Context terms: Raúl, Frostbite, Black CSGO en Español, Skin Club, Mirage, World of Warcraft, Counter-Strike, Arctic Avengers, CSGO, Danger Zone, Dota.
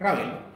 Raúl.